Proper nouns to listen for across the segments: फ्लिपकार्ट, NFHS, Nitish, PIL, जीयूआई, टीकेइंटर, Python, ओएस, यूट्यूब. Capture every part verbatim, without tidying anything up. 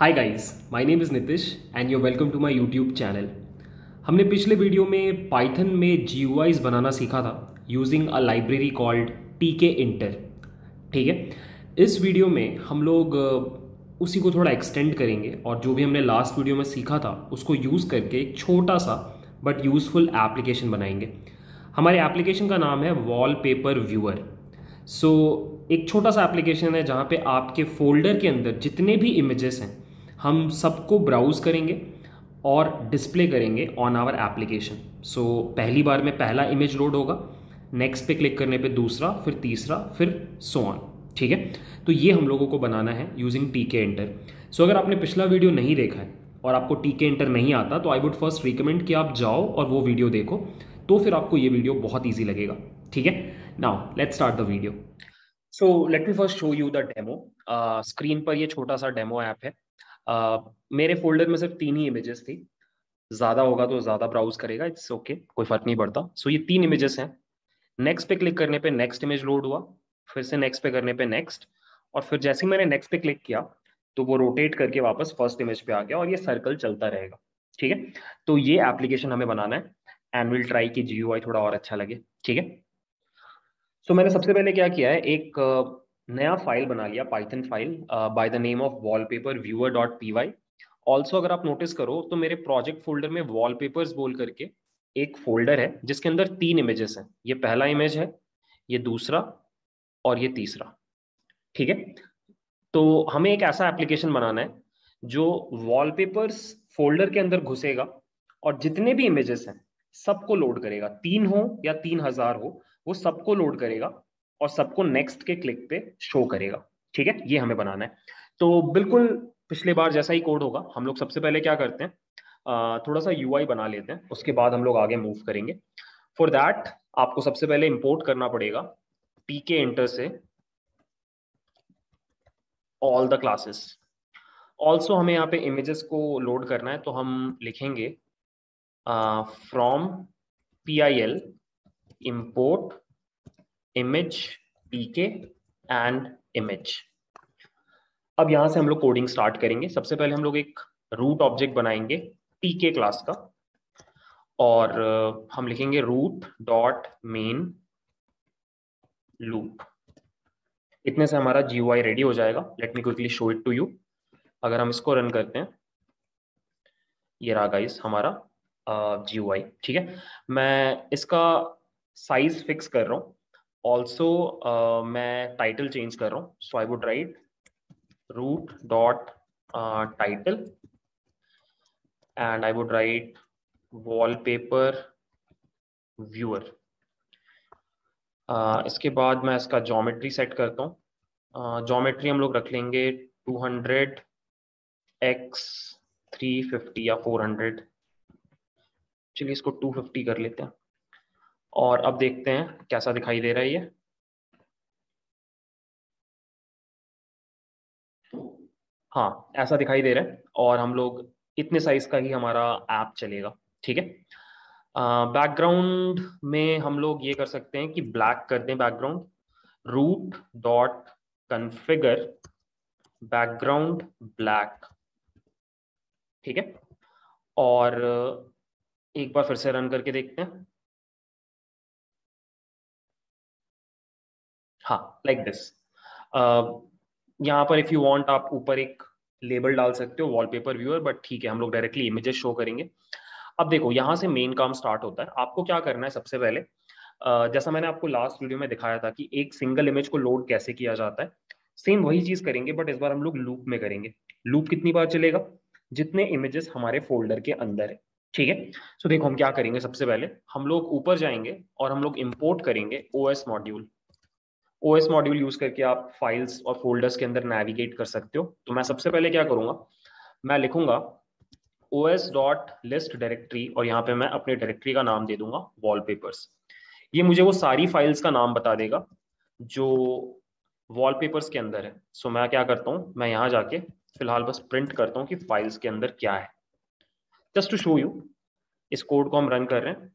Hi guys, my name is Nitish and you welcome to my यूट्यूब channel. हमने पिछले video में Python में जीयूआईज बनाना सीखा था using a library called टीकेइंटर। ठीक है, इस वीडियो में हम लोग उसी को थोड़ा एक्सटेंड करेंगे और जो भी हमने लास्ट वीडियो में सीखा था उसको यूज़ करके एक छोटा सा बट यूज़फुल एप्लीकेशन बनाएंगे। हमारे एप्लीकेशन का नाम है वॉलपेपर व्यूअर। सो एक छोटा सा एप्लीकेशन है जहाँ पर आपके फोल्डर के अंदर जितने भी इमेजेस हैं हम सबको ब्राउज़ करेंगे और डिस्प्ले करेंगे ऑन आवर एप्लीकेशन। सो पहली बार में पहला इमेज लोड होगा, नेक्स्ट पे क्लिक करने पे दूसरा, फिर तीसरा, फिर सो ऑन। ठीक है, तो ये हम लोगों को बनाना है यूजिंग टीकेइंटर। सो अगर आपने पिछला वीडियो नहीं देखा है और आपको टीकेइंटर नहीं आता तो आई वुड फर्स्ट रिकमेंड कि आप जाओ और वो वीडियो देखो, तो फिर आपको ये वीडियो बहुत ईजी लगेगा। ठीक है, now let's start the video. So let me first show you the demo. Screen पर ये छोटा सा डेमो ऐप है। Uh, मेरे फोल्डर में सिर्फ तीन ही इमेजेस थी, ज़्यादा होगा तो ज़्यादा ब्राउज करेगा, इट्स ओके okay, कोई फर्क नहीं पड़ता। सो so, ये तीन इमेजेस हैं। नेक्स्ट पे क्लिक करने पे नेक्स्ट इमेज लोड हुआ, फिर से नेक्स्ट पे करने पे नेक्स्ट, और फिर जैसे ही मैंने नेक्स्ट पे क्लिक किया तो वो रोटेट करके वापस फर्स्ट इमेज पे आ गया और ये सर्कल चलता रहेगा। ठीक है, तो ये एप्लीकेशन हमें बनाना है एंड विल ट्राई कि जीयूआई थोड़ा और अच्छा लगे। ठीक है, सो so, मैंने सबसे पहले क्या किया है, एक uh, नया फाइल बना लिया, Python file by the name of wallpaper viewer dot P Y. Also अगर आप नोटिस करो तो मेरे प्रोजेक्ट फोल्डर में वॉलपेपर्स बोल करके एक फोल्डर है जिसके अंदर तीन इमेजेस हैं। ये पहला इमेज है, ये दूसरा और ये तीसरा। ठीक है, तो हमें एक ऐसा एप्लीकेशन बनाना है जो वॉलपेपर्स फोल्डर के अंदर घुसेगा और जितने भी इमेजेस हैं सबको लोड करेगा, तीन हो या तीन हजार हो, वो सबको लोड करेगा और सबको नेक्स्ट के क्लिक पे शो करेगा। ठीक है, ये हमें बनाना है। तो बिल्कुल पिछले बार जैसा ही कोड होगा। हम लोग सबसे पहले क्या करते हैं, थोड़ा सा यूआई बना लेते हैं, उसके बाद हम लोग आगे मूव करेंगे। फॉर दैट आपको सबसे पहले इंपोर्ट करना पड़ेगा टीकेइंटर से ऑल द क्लासेस। ऑल्सो हमें यहाँ पे इमेजेस को लोड करना है, तो हम लिखेंगे from P I L import image pk and image। अब यहां से हम लोग कोडिंग स्टार्ट करेंगे। सबसे पहले हम लोग एक रूट ऑब्जेक्ट बनाएंगे pk क्लास का और हम लिखेंगे रूट डॉट मेन लूप। इतने से हमारा जीयूआई रेडी हो जाएगा। Let me quickly show it to you. अगर हम इसको रन करते हैं, ये रहा गाइस हमारा जीयूआई। ठीक है, मैं इसका साइज फिक्स कर रहा हूँ। ऑल्सो uh, मैं टाइटल चेंज कर रहा हूँ, so I would write root dot title and I would write wallpaper viewer. इसके बाद मैं इसका ज्योमेट्री सेट करता हूँ। ज्योमेट्री uh, हम लोग रख लेंगे two hundred X three fifty या फोर हंड्रेड। चलिए इसको टू फिफ्टी कर लेते हैं और अब देखते हैं कैसा दिखाई दे रहा है। ये हाँ, ऐसा दिखाई दे रहा है और हम लोग इतने साइज का ही हमारा ऐप चलेगा। ठीक है, बैकग्राउंड में हम लोग ये कर सकते हैं कि ब्लैक कर दें background. Root dot configure background black. ठीक है, और एक बार फिर से रन करके देखते हैं। हाँ, लाइक दिस। यहाँ पर इफ यू वांट आप ऊपर एक लेबल डाल सकते हो वॉलपेपर व्यूअर, बट ठीक है हम लोग डायरेक्टली इमेजेस शो करेंगे। अब देखो यहाँ से मेन काम स्टार्ट होता है। आपको क्या करना है, सबसे पहले uh, जैसा मैंने आपको लास्ट वीडियो में दिखाया था कि एक सिंगल इमेज को लोड कैसे किया जाता है, सेम वही चीज करेंगे बट इस बार हम लोग लूप में करेंगे। लूप कितनी बार चलेगा, जितने इमेजेस हमारे फोल्डर के अंदर है। ठीक है, सो देखो हम क्या करेंगे। सबसे पहले हम लोग ऊपर जाएंगे और हम लोग इम्पोर्ट करेंगे ओएस module. ओएस module use करके आप फाइल्स और फोल्डर्स के अंदर नेविगेट कर सकते हो। तो मैं सबसे पहले क्या करूंगा, मैं लिखूंगा ओएस डॉट लिस्ट डायरेक्टरी और यहाँ पे मैं अपने डायरेक्टरी का नाम दे दूंगा वॉलपेपर्स। ये मुझे वो सारी फाइल्स का नाम बता देगा जो वॉलपेपर्स के अंदर है। सो मैं क्या करता हूँ, मैं यहाँ जाके फिलहाल बस प्रिंट करता हूँ कि फाइल्स के अंदर क्या है, जस्ट टू शो यू। इस कोड को हम रन कर रहे हैं,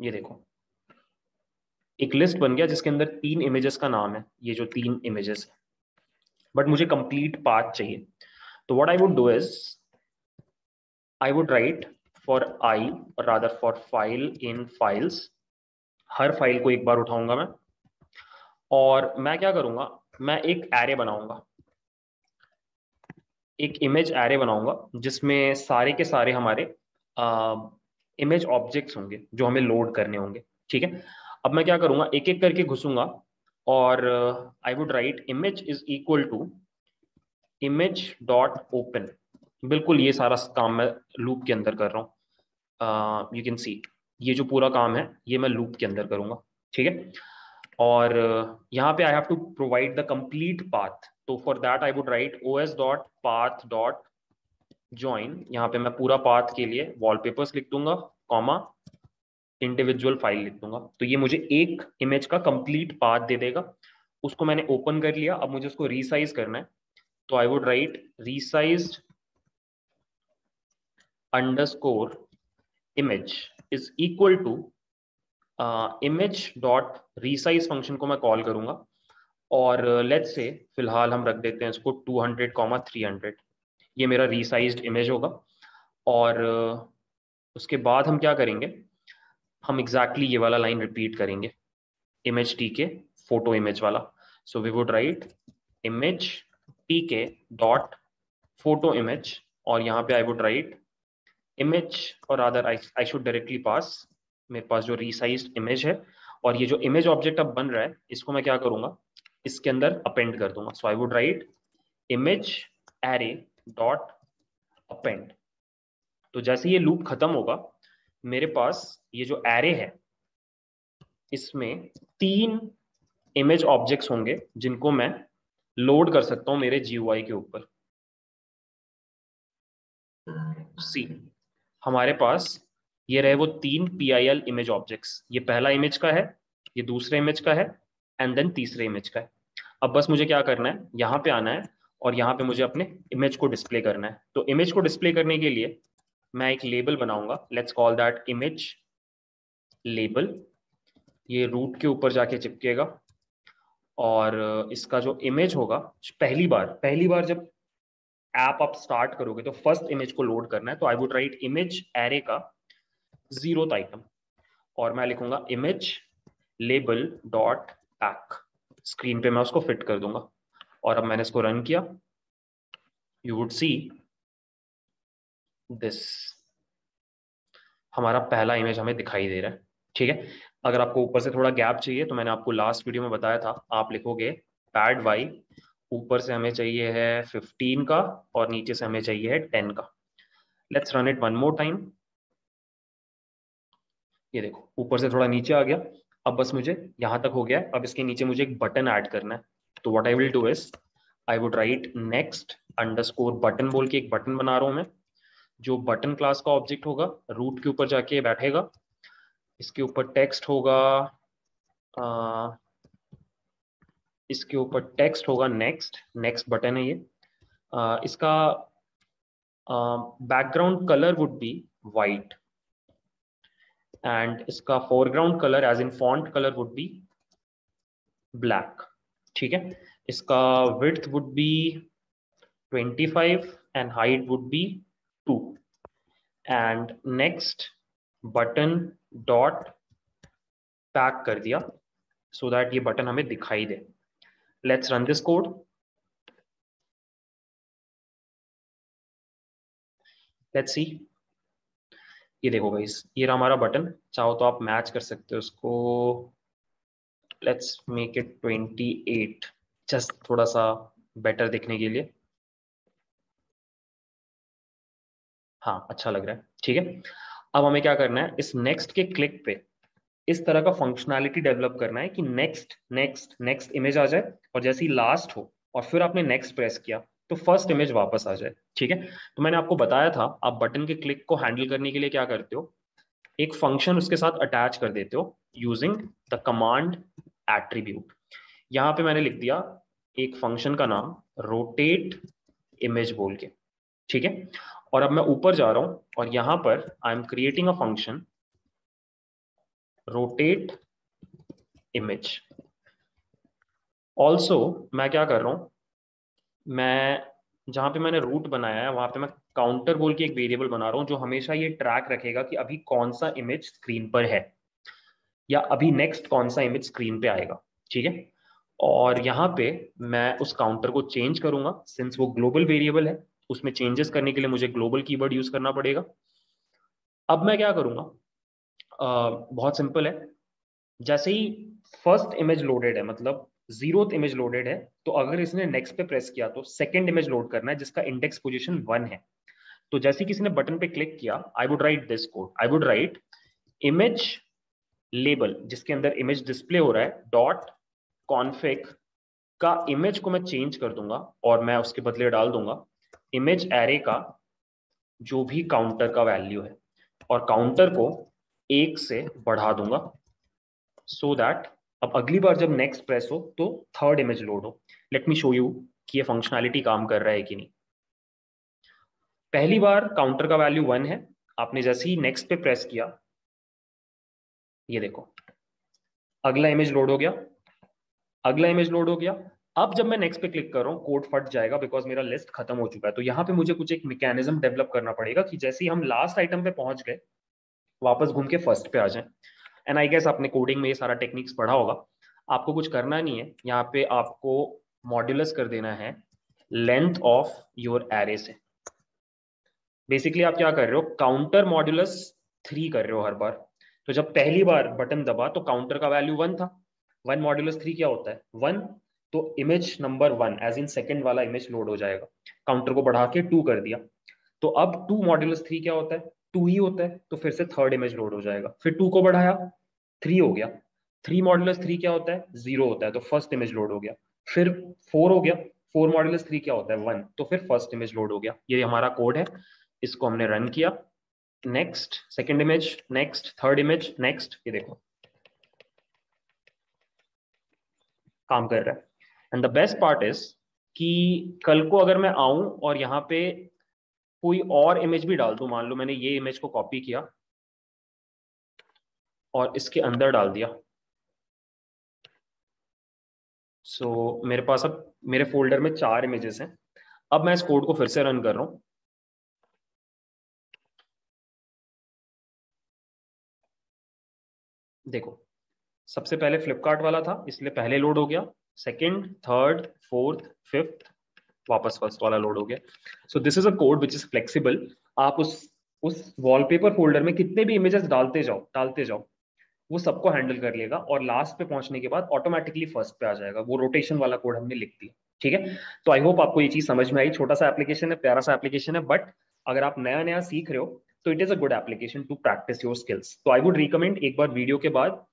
ये देखो एक लिस्ट बन गया जिसके अंदर तीन इमेजेस का नाम है। ये जो तीन इमेजेस है, बट मुझे कंप्लीट पाथ चाहिए. तो what I would do is I would write for आई और rather for file in files, हर फाइल को एक बार उठाऊंगा मैं, और मैं क्या करूंगा, मैं एक एरे बनाऊंगा, एक इमेज एरे बनाऊंगा जिसमें सारे के सारे हमारे इमेज ऑब्जेक्ट्स होंगे जो हमें लोड करने होंगे. ठीक है, अब मैं क्या करूंगा, एक एक करके घुसूंगा और I would write image is equal to image dot open. बिल्कुल ये सारा काम मैं लूप के अंदर कर रहा हूँ, यू कैन सी ये जो पूरा काम है ये मैं लूप के अंदर करूंगा. ठीक है, और यहाँ पे I have to provide the complete path. तो for that I would write O S dot path dot join. यहाँ पे मैं पूरा पाथ के लिए वॉलपेपर्स लिख दूंगा, कॉमा इंडिविजुअल फाइल लिख दूंगा. तो ये मुझे एक इमेज का कंप्लीट पाथ दे देगा. उसको मैंने ओपन कर लिया, अब मुझे उसको रिसाइज करना है. तो I would write resized underscore image is equal to image dot resize. Function को मैं कॉल करूंगा और लेट्स से फिलहाल हम रख देते हैं इसको two hundred comma three hundred. ये मेरा रिसाइज्ड इमेज होगा. और उसके बाद हम क्या करेंगे, हम एग्जैक्टली exactly ये वाला लाइन रिपीट करेंगे, image T K photo image वाला. So we would write image T K dot photo image और यहाँ पे आई वुड राइट इमेज और other I should directly pass, मेरे पास जो रिसाइज्ड इमेज है और ये जो इमेज ऑब्जेक्ट अब बन रहा है इसको मैं क्या करूंगा, इसके अंदर अपेंड कर दूंगा. So I would write image array dot append. तो जैसे ये लूप खत्म होगा मेरे पास ये जो एरे है इसमें तीन इमेज ऑब्जेक्ट्स होंगे जिनको मैं लोड कर सकता हूं मेरे जीयूआई के ऊपर. सी हमारे पास ये रहे वो तीन पीआईएल इमेज ऑब्जेक्ट्स. ये पहला इमेज का है, ये दूसरे इमेज का है एंड देन तीसरे इमेज का है. अब बस मुझे क्या करना है, यहाँ पे आना है और यहाँ पे मुझे अपने इमेज को डिस्प्ले करना है. तो इमेज को डिस्प्ले करने के लिए मैं एक लेबल बनाऊंगा, let's call that image label. ये रूट के ऊपर जाके चिपकेगा और इसका जो इमेज होगा, पहली बार पहली बार जब ऐप आप स्टार्ट करोगे तो फर्स्ट इमेज को लोड करना है. तो I would write image array का जीरोथ आइटम और मैं लिखूंगा image label dot pack. Screen पे मैं उसको फिट कर दूंगा और अब मैंने इसको रन किया. यू वुड सी दिस, हमारा पहला इमेज हमें दिखाई दे रहा है. ठीक है, अगर आपको ऊपर से थोड़ा गैप चाहिए तो मैंने आपको लास्ट वीडियो में बताया था, आप लिखोगे पैड वाई, ऊपर से हमें चाहिए है फिफ्टीन का और नीचे से हमें चाहिए है टेन का. Let's run it one more time. ये देखो ऊपर से थोड़ा नीचे आ गया. अब बस मुझे यहाँ तक हो गया. अब इसके नीचे मुझे एक बटन ऐड करना है. तो what I will do is I would write next underscore button बोल के एक बटन बना रहा हूँ मैं, जो बटन क्लास का ऑब्जेक्ट होगा, रूट के ऊपर जाके बैठेगा. इसके ऊपर टेक्स्ट होगा, आ, इसके ऊपर टेक्स्ट होगा नेक्स्ट, नेक्स्ट बटन है ये. आ, इसका background colour would be white and इसका foreground colour as in font colour would be black. ठीक है, इसका width would be twenty five and height would be two and next button dot pack कर दिया सो दैट ये button हमें दिखाई दे. Let's run this code. Let's see, ये देखो गाइस, ये रहा हमारा बटन. चाहो तो आप मैच कर सकते हो उसको. Let's make it twenty eight, just थोड़ा सा बेटर दिखने के लिए. हाँ, अच्छा लग रहा है. ठीक है, अब हमें क्या करना है, इस नेक्स्ट के क्लिक पे इस तरह का फंक्शनैलिटी डेवलप करना है कि नेक्स्ट नेक्स्ट नेक्स्ट इमेज आ जाए और जैसे ही लास्ट हो और फिर आपने नेक्स्ट प्रेस किया तो फर्स्ट इमेज वापस आ जाए. ठीक है, तो मैंने आपको बताया था आप बटन के क्लिक को हैंडल करने के लिए क्या करते हो, एक फंक्शन उसके साथ अटैच कर देते हो यूजिंग द कमांड एट्रीब्यूट. यहाँ पे मैंने लिख दिया एक फंक्शन का नाम रोटेट इमेज बोल के. ठीक है, और अब मैं ऊपर जा रहा हूँ और यहाँ पर I am creating a function rotate image. Also मैं क्या कर रहा हूँ, मैं जहाँ पे मैंने रूट बनाया है वहाँ पे मैं काउंटर बोल के एक वेरिएबल बना रहा हूँ जो हमेशा ये ट्रैक रखेगा कि अभी कौन सा इमेज स्क्रीन पर है या अभी नेक्स्ट कौन सा इमेज स्क्रीन पे आएगा, ठीक है। और यहाँ पे मैं उस काउंटर को चेंज करूंगा, सिंस वो ग्लोबल वेरिएबल है उसमें चेंजेस करने के लिए मुझे ग्लोबल कीवर्ड यूज करना पड़ेगा। अब मैं क्या करूँगा, बहुत सिंपल है, जैसे ही फर्स्ट इमेज लोडेड है मतलब जीरोथ इमेज लोडेड है तो अगर इसने नेक्स्ट पे प्रेस किया तो सेकंड इमेज लोड करना है जिसका इंडेक्स पोजीशन वन है। तो जैसे किसी ने बटन पे क्लिक किया I would write this code, I would write image label जिसके अंदर इमेज डिस्प्ले हो रहा है डॉट कॉन्फिग का इमेज को मैं चेंज कर दूंगा और मैं उसके बदले डाल दूंगा इमेज एरे का जो भी काउंटर का वैल्यू है और काउंटर को एक से बढ़ा दूंगा सो so दैट अब अगली बार जब नेक्स्ट प्रेस हो तो थर्ड इमेज लोड हो। लेट मी शो यू कि ये फंक्शनैलिटी काम कर रहा है कि नहीं। पहली बार काउंटर का वैल्यू वन है, आपने जैसे ही नेक्स्ट पे प्रेस किया ये देखो अगला इमेज लोड हो गया, अगला इमेज लोड हो गया। अब जब मैं नेक्स्ट पे क्लिक कर रहा हूँ कोड फट जाएगा बिकॉज मेरा लिस्ट खत्म हो चुका है। तो यहाँ पे मुझे कुछ एक मैकेनिज्म डेवलप करना पड़ेगा कि जैसे ही हम लास्ट आइटम पे पहुंच गए वापस घूम के फर्स्ट पे आ जाए। एंड आई गेस आपने कोडिंग में ये सारा टेक्निक्स पढ़ा होगा, आपको कुछ करना नहीं है, यहाँ पे आपको मॉड्यूलस कर देना है लेंथ ऑफ योर एरे से। बेसिकली आप क्या कर रहे हो, काउंटर मॉड्यूलस थ्री कर रहे हो हर बार। तो जब पहली बार बटन दबा तो काउंटर का वैल्यू वन था, वन मॉड्यूलस थ्री क्या होता है वन, तो image number one as in second वाला इमेज लोड हो जाएगा। काउंटर को बढ़ा के टू कर दिया तो अब टू मॉड्यूलस थ्री क्या होता है टू ही होता है, तो फिर से थर्ड इमेज लोड हो जाएगा। फिर टू को बढ़ाया थ्री हो गया, थ्री मॉड्यूलस थ्री क्या होता है जीरो होता है तो फर्स्ट इमेज लोड हो गया। फिर फोर हो गया, फोर मॉड्यूलस थ्री क्या होता है वन, तो फिर फर्स्ट इमेज लोड हो गया। ये हमारा कोड है, इसको हमने रन किया, next second image, next third image, next, ये देखो काम कर रहा है। And the best part is कि कल को अगर मैं आऊं और यहाँ पे कोई और इमेज भी डाल दूं, मान लो मैंने ये इमेज को कॉपी किया और इसके अंदर डाल दिया, सो so, मेरे पास अब मेरे फोल्डर में चार इमेजेस हैं। अब मैं इस कोड को फिर से रन कर रहा हूं, देखो सबसे पहले फ्लिपकार्ट वाला था इसलिए पहले लोड हो गया, सेकंड, थर्ड, फोर्थ, फिफ्थ, वापस फर्स्ट वाला लोड हो गया। So this is a code which is flexible. आप उस उस वॉलपेपर फोल्डर में कितने भी इमेजेस डालते जाओ डालते जाओ वो सबको हैंडल कर लेगा और लास्ट पे पहुंचने के बाद ऑटोमेटिकली फर्स्ट पे आ जाएगा। वो रोटेशन वाला कोड हमने लिख दिया, ठीक है। तो आई होप आपको ये चीज समझ में आई। छोटा सा एप्लीकेशन है, प्यारा सा एप्लीकेशन है, बट अगर आप नया नया सीख रहे हो तो it is a good application to practice your skills. तो आई वुड रिकमेंड एक बार वीडियो के बाद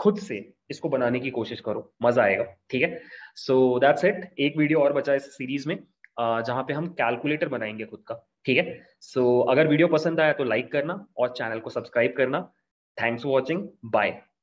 खुद से इसको बनाने की कोशिश करो, मजा आएगा, ठीक है। सो दैट्स इट, एक वीडियो और बचा है इस सीरीज में जहां पे हम कैलकुलेटर बनाएंगे खुद का, ठीक है। सो so, अगर वीडियो पसंद आया तो लाइक करना और चैनल को सब्सक्राइब करना। Thanks for watching, bye.